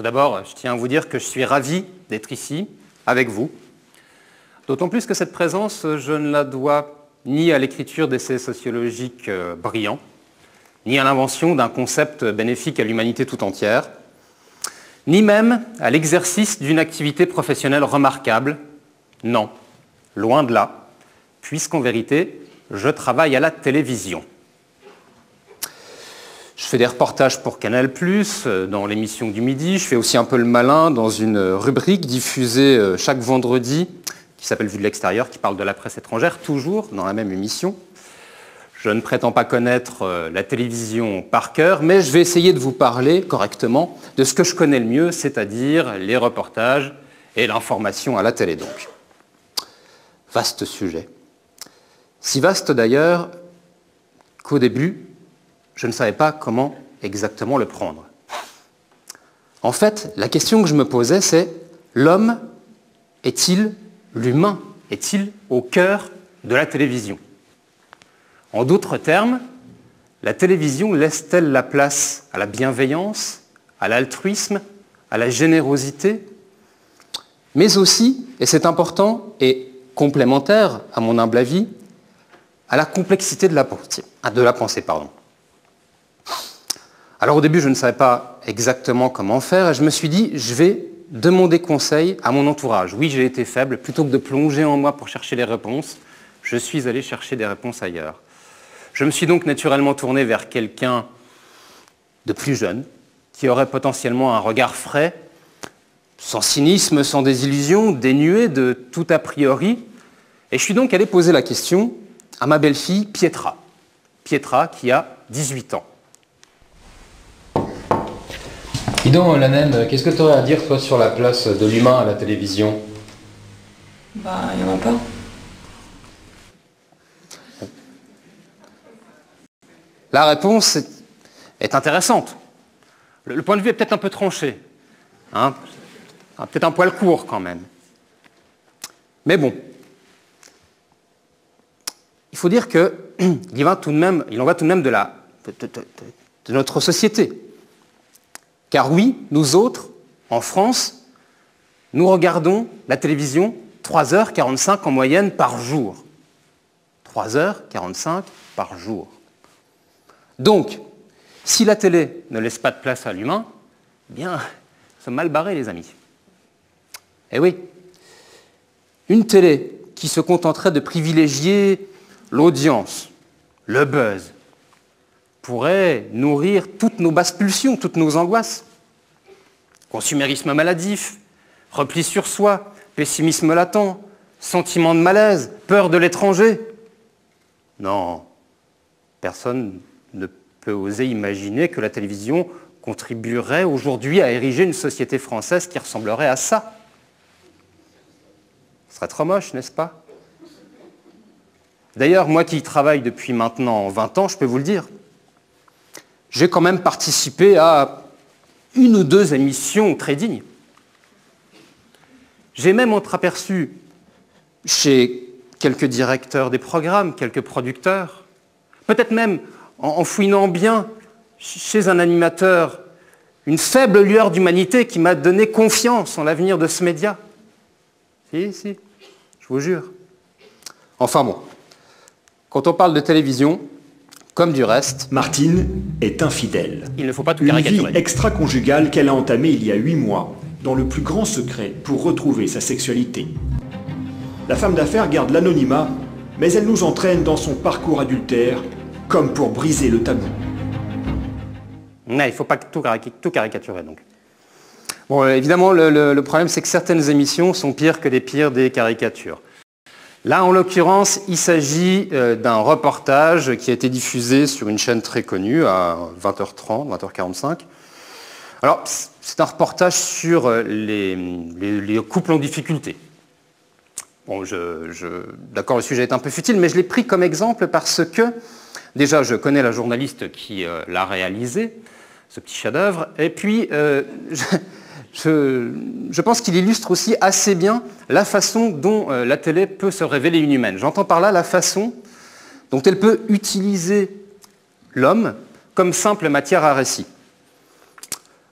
Tout d'abord, je tiens à vous dire que je suis ravi d'être ici, avec vous. D'autant plus que cette présence, je ne la dois ni à l'écriture d'essais sociologiques brillants, ni à l'invention d'un concept bénéfique à l'humanité tout entière, ni même à l'exercice d'une activité professionnelle remarquable. Non, loin de là, puisqu'en vérité, je travaille à la télévision. Je fais des reportages pour Canal+, dans l'émission du midi. Je fais aussi un peu le malin dans une rubrique diffusée chaque vendredi, qui s'appelle « Vue de l'extérieur », qui parle de la presse étrangère, toujours dans la même émission. Je ne prétends pas connaître la télévision par cœur, mais je vais essayer de vous parler correctement de ce que je connais le mieux, c'est-à-dire les reportages et l'information à la télé, donc. Vaste sujet. Si vaste d'ailleurs qu'au début, je ne savais pas comment exactement le prendre. En fait, la question que je me posais, c'est « L'homme est-il, l'humain est-il au cœur de la télévision ?» En d'autres termes, la télévision laisse-t-elle la place à la bienveillance, à l'altruisme, à la générosité, mais aussi, et c'est important et complémentaire à mon humble avis, à la complexité de la pensée, Alors au début, je ne savais pas exactement comment faire, et je me suis dit, je vais demander conseil à mon entourage. Oui, j'ai été faible, plutôt que de plonger en moi pour chercher les réponses, je suis allé chercher des réponses ailleurs. Je me suis donc naturellement tourné vers quelqu'un de plus jeune, qui aurait potentiellement un regard frais, sans cynisme, sans désillusion, dénué de tout a priori, et je suis donc allé poser la question à ma belle-fille Pietra, qui a 18 ans. Dis donc, Lanel, qu'est-ce que tu aurais à dire, toi, sur la place de l'humain à la télévision? Bah, il n'y en a pas. La réponse est intéressante. Le point de vue est peut-être un peu tranché, hein, peut-être un poil court quand même. Mais bon, il faut dire qu'il en va tout de même de notre société. Car oui, nous autres, en France, nous regardons la télévision 3h45 en moyenne par jour. 3h45 par jour. Donc, si la télé ne laisse pas de place à l'humain, eh bien, nous sommes mal barrés, les amis. Eh oui, une télé qui se contenterait de privilégier l'audience, le buzz, pourrait nourrir toutes nos basses pulsions, toutes nos angoisses. Consumérisme maladif, repli sur soi, pessimisme latent, sentiment de malaise, peur de l'étranger. Non, personne ne peut oser imaginer que la télévision contribuerait aujourd'hui à ériger une société française qui ressemblerait à ça. Ce serait trop moche, n'est-ce pas? D'ailleurs, moi qui travaille depuis maintenant 20 ans, je peux vous le dire, j'ai quand même participé à une ou deux émissions très dignes. J'ai même entreaperçu chez quelques directeurs des programmes, quelques producteurs, peut-être même en fouinant bien chez un animateur, une faible lueur d'humanité qui m'a donné confiance en l'avenir de ce média. Si, si, je vous jure. Enfin bon, quand on parle de télévision, comme du reste, Martine est infidèle. Il ne faut pas tout caricaturer. Une vie extra-conjugale qu'elle a entamée il y a 8 mois, dans le plus grand secret pour retrouver sa sexualité. La femme d'affaires garde l'anonymat, mais elle nous entraîne dans son parcours adultère, comme pour briser le tabou. Non, il ne faut pas tout caricaturer, donc. Bon, évidemment, le problème, c'est que certaines émissions sont pires des caricatures. Là, en l'occurrence, il s'agit d'un reportage qui a été diffusé sur une chaîne très connue à 20h30, 20h45. Alors, c'est un reportage sur les couples en difficulté. Bon, d'accord, le sujet est un peu futile, mais je l'ai pris comme exemple parce que, déjà, je connais la journaliste qui l'a réalisé, ce petit chef-d'œuvre, et puis... Je pense qu'il illustre aussi assez bien la façon dont la télé peut se révéler inhumaine. J'entends par là la façon dont elle peut utiliser l'homme comme simple matière à récit.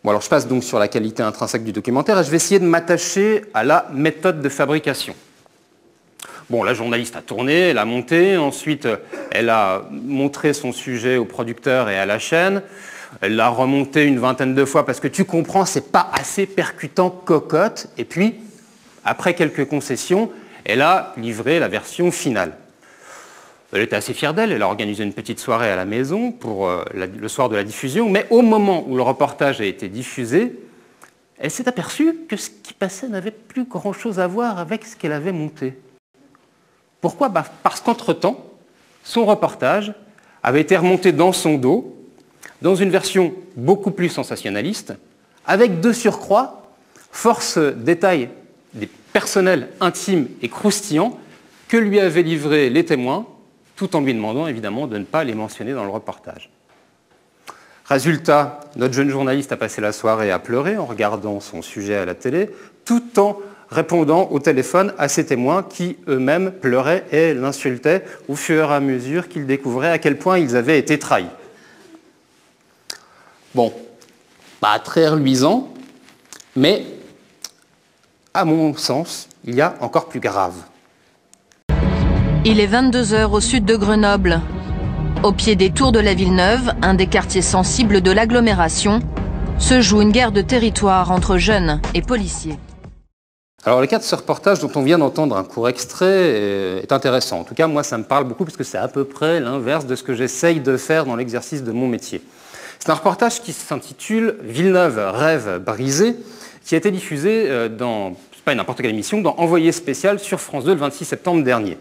Bon, alors je passe donc sur la qualité intrinsèque du documentaire et je vais essayer de m'attacher à la méthode de fabrication. Bon, la journaliste a tourné, elle a monté, ensuite elle a montré son sujet au producteur et à la chaîne. Elle l'a remonté une vingtaine de fois parce que tu comprends, c'est pas assez percutant, cocotte. Et puis, après quelques concessions, elle a livré la version finale. Elle était assez fière d'elle, elle a organisé une petite soirée à la maison pour le soir de la diffusion, mais au moment où le reportage a été diffusé, elle s'est aperçue que ce qui passait n'avait plus grand-chose à voir avec ce qu'elle avait monté. Pourquoi? Parce qu'entre-temps, son reportage avait été remonté dans son dos, dans une version beaucoup plus sensationnaliste, avec de surcroît, force détails des personnels intimes et croustillants que lui avaient livrés les témoins, tout en lui demandant évidemment de ne pas les mentionner dans le reportage. Résultat, notre jeune journaliste a passé la soirée à pleurer en regardant son sujet à la télé, tout en répondant au téléphone à ses témoins qui eux-mêmes pleuraient et l'insultaient au fur et à mesure qu'ils découvraient à quel point ils avaient été trahis. Bon, pas très reluisant, mais à mon sens, il y a encore plus grave. Il est 22 h au sud de Grenoble. Au pied des tours de la Ville-Neuve, un des quartiers sensibles de l'agglomération, se joue une guerre de territoire entre jeunes et policiers. Alors le cas de ce reportage dont on vient d'entendre un court extrait est intéressant. En tout cas, moi, ça me parle beaucoup parce que c'est à peu près l'inverse de ce que j'essaye de faire dans l'exercice de mon métier. C'est un reportage qui s'intitule « Ville-Neuve, rêve brisé », qui a été diffusé dans, c'est pas n'importe quelle émission, dans Envoyé spécial sur France 2 le 26 septembre dernier.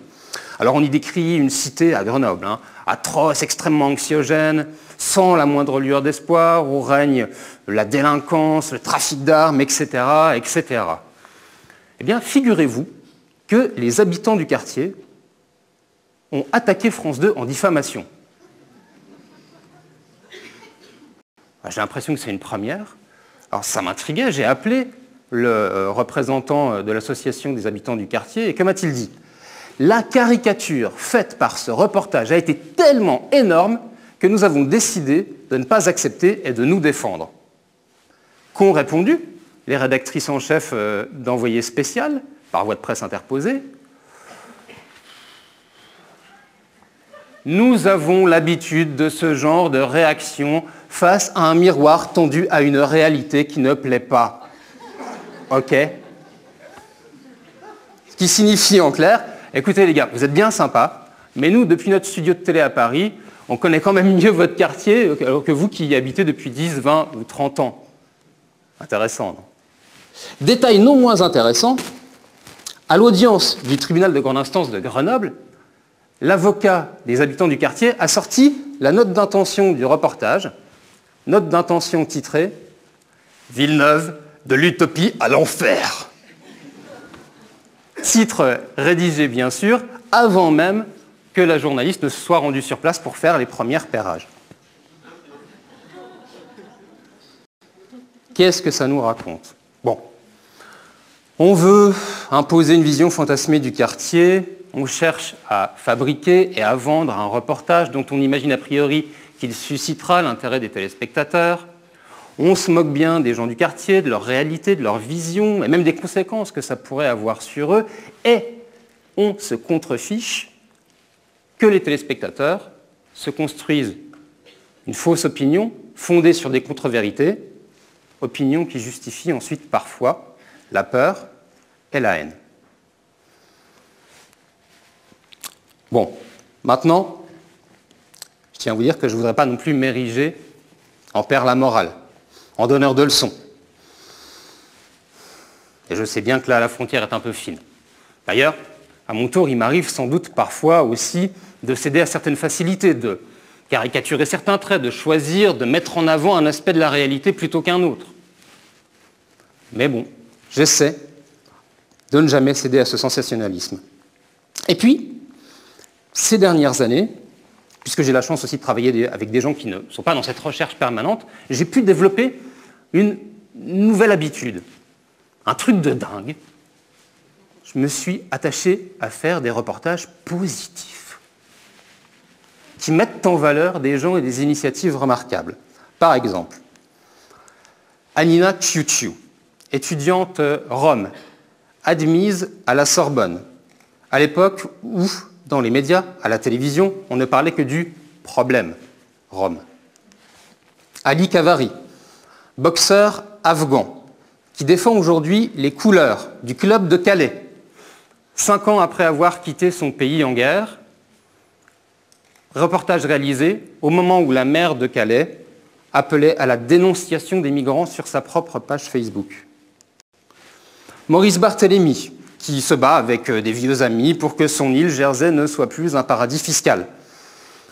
Alors on y décrit une cité à Grenoble, atroce, extrêmement anxiogène, sans la moindre lueur d'espoir, où règne la délinquance, le trafic d'armes, etc., etc. Eh bien, figurez-vous que les habitants du quartier ont attaqué France 2 en diffamation. J'ai l'impression que c'est une première. Alors ça m'intriguait, j'ai appelé le représentant de l'association des habitants du quartier, et que m'a-t-il dit ? La caricature faite par ce reportage a été tellement énorme que nous avons décidé de ne pas accepter et de nous défendre. Qu'ont répondu les rédactrices en chef d'Envoyé spécial, par voie de presse interposée? Nous avons l'habitude de ce genre de réaction face à un miroir tendu à une réalité qui ne plaît pas. OK? Ce qui signifie en clair... Écoutez les gars, vous êtes bien sympas, mais nous, depuis notre studio de télé à Paris, on connaît quand même mieux votre quartier, alors que vous qui y habitez depuis 10, 20 ou 30 ans. Intéressant, non? Détail non moins intéressant, à l'audience du tribunal de grande instance de Grenoble, l'avocat des habitants du quartier a sorti la note d'intention du reportage, note d'intention titrée « Villeneuve, de l'utopie à l'enfer ». Titre rédigé, bien sûr, avant même que la journaliste ne se soit rendue sur place pour faire les premiers repérages. Qu'est-ce que ça nous raconte? Bon, on veut imposer une vision fantasmée du quartier, on cherche à fabriquer et à vendre un reportage dont on imagine a priori qu'il suscitera l'intérêt des téléspectateurs. On se moque bien des gens du quartier, de leur réalité, de leur vision, et même des conséquences que ça pourrait avoir sur eux, et on se contrefiche que les téléspectateurs se construisent une fausse opinion fondée sur des contre-vérités, opinion qui justifie ensuite parfois la peur et la haine. Bon, maintenant, je tiens à vous dire que je ne voudrais pas non plus m'ériger en père la morale, en donneur de leçons. Et je sais bien que là, la frontière est un peu fine. D'ailleurs, à mon tour, il m'arrive sans doute parfois aussi de céder à certaines facilités, de caricaturer certains traits, de choisir, de mettre en avant un aspect de la réalité plutôt qu'un autre. Mais bon, j'essaie de ne jamais céder à ce sensationnalisme. Et puis, ces dernières années, puisque j'ai la chance aussi de travailler avec des gens qui ne sont pas dans cette recherche permanente, j'ai pu développer une nouvelle habitude, un truc de dingue. Je me suis attaché à faire des reportages positifs, qui mettent en valeur des gens et des initiatives remarquables. Par exemple, Anina Chiu-Chiu, étudiante rome, admise à la Sorbonne, à l'époque où, dans les médias, à la télévision, on ne parlait que du problème rome. Ali Kavari, boxeur afghan, qui défend aujourd'hui les couleurs du club de Calais, 5 ans après avoir quitté son pays en guerre. Reportage réalisé au moment où la maire de Calais appelait à la dénonciation des migrants sur sa propre page Facebook. Maurice Barthélémy, qui se bat avec des vieux amis pour que son île Jersey ne soit plus un paradis fiscal.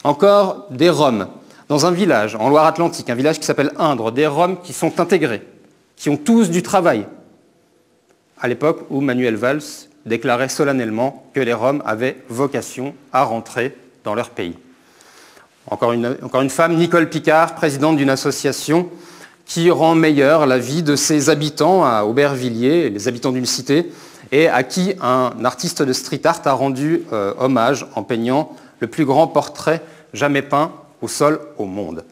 Encore des Roms, dans un village en Loire-Atlantique, un village qui s'appelle Indre, des Roms qui sont intégrés, qui ont tous du travail, à l'époque où Manuel Valls déclarait solennellement que les Roms avaient vocation à rentrer dans leur pays. Encore une femme, Nicole Picard, présidente d'une association qui rend meilleure la vie de ses habitants à Aubervilliers, les habitants d'une cité, et à qui un artiste de street art a rendu hommage en peignant le plus grand portrait jamais peint au sol au monde.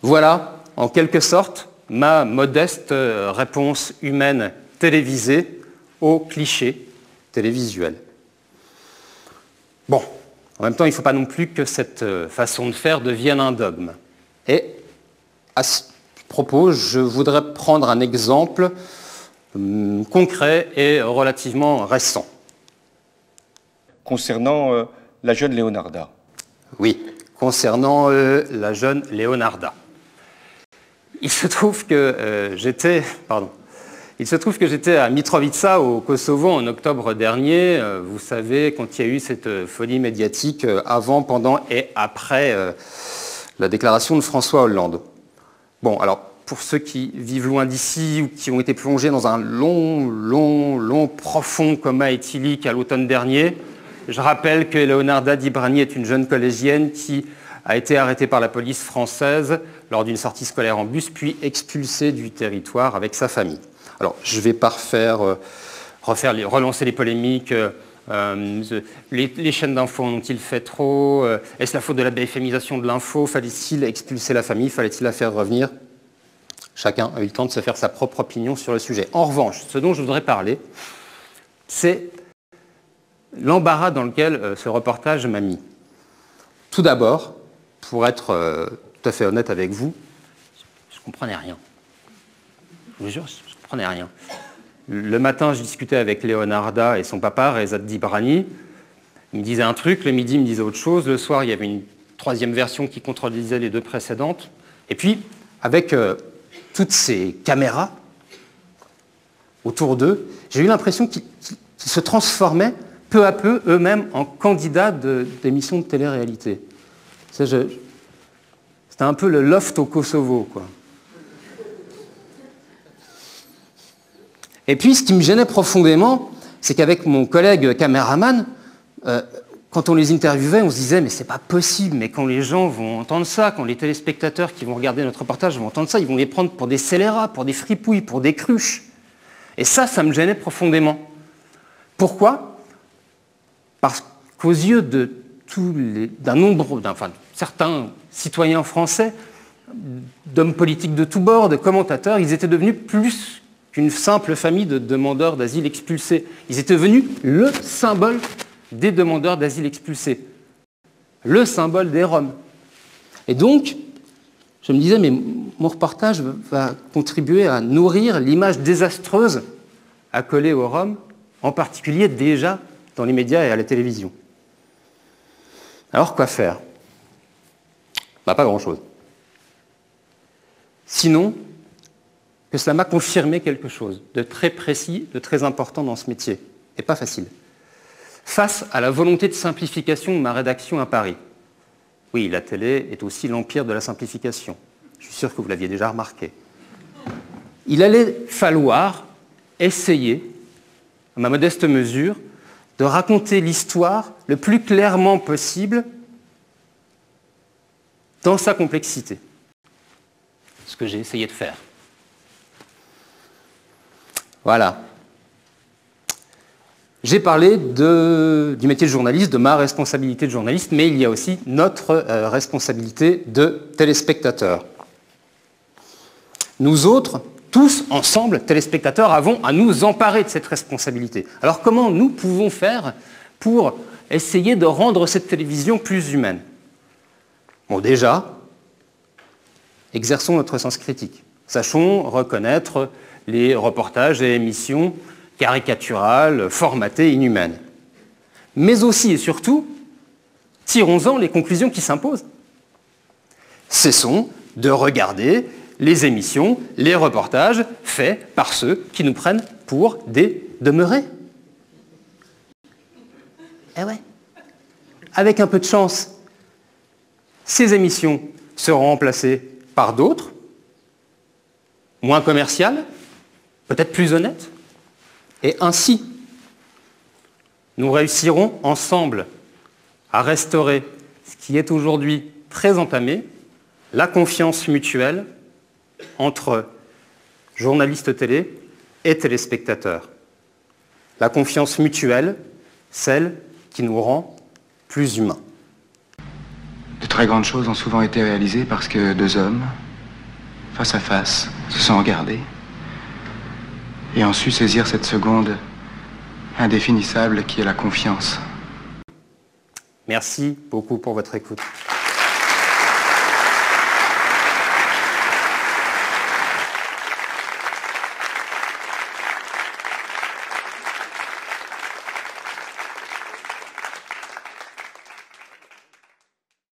Voilà, en quelque sorte, ma modeste réponse humaine télévisée aux clichés télévisuels. Bon, en même temps, il ne faut pas non plus que cette façon de faire devienne un dogme. Et à ce propos, je voudrais prendre un exemple concret et relativement récent. Concernant la jeune Leonarda. Oui, concernant la jeune Leonarda. Il se trouve que j'étais à Mitrovica, au Kosovo, en octobre dernier. Vous savez, quand il y a eu cette folie médiatique avant, pendant et après la déclaration de François Hollande. Bon, alors, pour ceux qui vivent loin d'ici ou qui ont été plongés dans un long, profond coma éthylique à l'automne dernier, je rappelle que Leonarda Dibrani est une jeune collégienne qui a été arrêtée par la police française lors d'une sortie scolaire en bus, puis expulsée du territoire avec sa famille. Alors, je ne vais pas relancer les polémiques. Les chaînes d'infos en ont-ils fait trop? Est-ce la faute de la BFMisation de l'info? Fallait-il expulser la famille? Fallait-il la faire revenir? Chacun a eu le temps de se faire sa propre opinion sur le sujet. En revanche, ce dont je voudrais parler, c'est l'embarras dans lequel ce reportage m'a mis. Tout d'abord, pour être tout à fait honnête avec vous, je ne comprenais rien. Je vous jure, je ne comprenais rien. Le matin, je discutais avec Leonarda et son papa, Rezad Dibrani. Il me disait un truc, le midi, il me disait autre chose. Le soir, il y avait une troisième version qui contredisait les deux précédentes. Et puis, avec toutes ces caméras autour d'eux, j'ai eu l'impression qu'ils se transformaient peu à peu eux-mêmes en candidats d'émissions de télé-réalité. C'était un peu le loft au Kosovo, quoi. Et puis, ce qui me gênait profondément, c'est qu'avec mon collègue caméraman, quand on les interviewait, on se disait « mais c'est pas possible, mais quand les gens vont entendre ça, quand les téléspectateurs qui vont regarder notre reportage vont entendre ça, ils vont les prendre pour des scélérats, pour des fripouilles, pour des cruches. » Et ça, ça me gênait profondément. Pourquoi? Parce qu'aux yeux certains citoyens français, d'hommes politiques de tous bords, de commentateurs, ils étaient devenus plus qu'une simple famille de demandeurs d'asile expulsés. Ils étaient devenus le symbole des demandeurs d'asile expulsés, le symbole des Roms. Et donc, je me disais, mais mon reportage va contribuer à nourrir l'image désastreuse accolée aux Roms, en particulier déjà dans les médias et à la télévision. Alors, quoi faire? Bah, pas grand-chose. Sinon, que cela m'a confirmé quelque chose de très précis, de très important dans ce métier, et pas facile. Face à la volonté de simplification de ma rédaction à Paris. Oui, la télé est aussi l'empire de la simplification. Je suis sûr que vous l'aviez déjà remarqué. Il allait falloir essayer, à ma modeste mesure, de raconter l'histoire le plus clairement possible dans sa complexité. Ce que j'ai essayé de faire. Voilà. J'ai parlé du métier de journaliste, de ma responsabilité de journaliste, mais il y a aussi notre responsabilité de téléspectateur. nous autres, tous ensemble, téléspectateurs, avons à nous emparer de cette responsabilité. Alors comment nous pouvons faire pour essayer de rendre cette télévision plus humaine? Bon, déjà, exerçons notre sens critique. Sachons reconnaître les reportages et émissions caricaturales, formatées, inhumaines. Mais aussi et surtout, tirons-en les conclusions qui s'imposent. Cessons de regarder les émissions, les reportages faits par ceux qui nous prennent pour des demeurés. Eh ouais. Avec un peu de chance, ces émissions seront remplacées par d'autres, moins commerciales, peut-être plus honnêtes. Et ainsi, nous réussirons ensemble à restaurer ce qui est aujourd'hui très entamé, la confiance mutuelle entre journalistes télé et téléspectateurs. La confiance mutuelle, celle qui nous rend plus humains. De très grandes choses ont souvent été réalisées parce que deux hommes, face à face, se sont regardés et ont su saisir cette seconde indéfinissable qui est la confiance. Merci beaucoup pour votre écoute.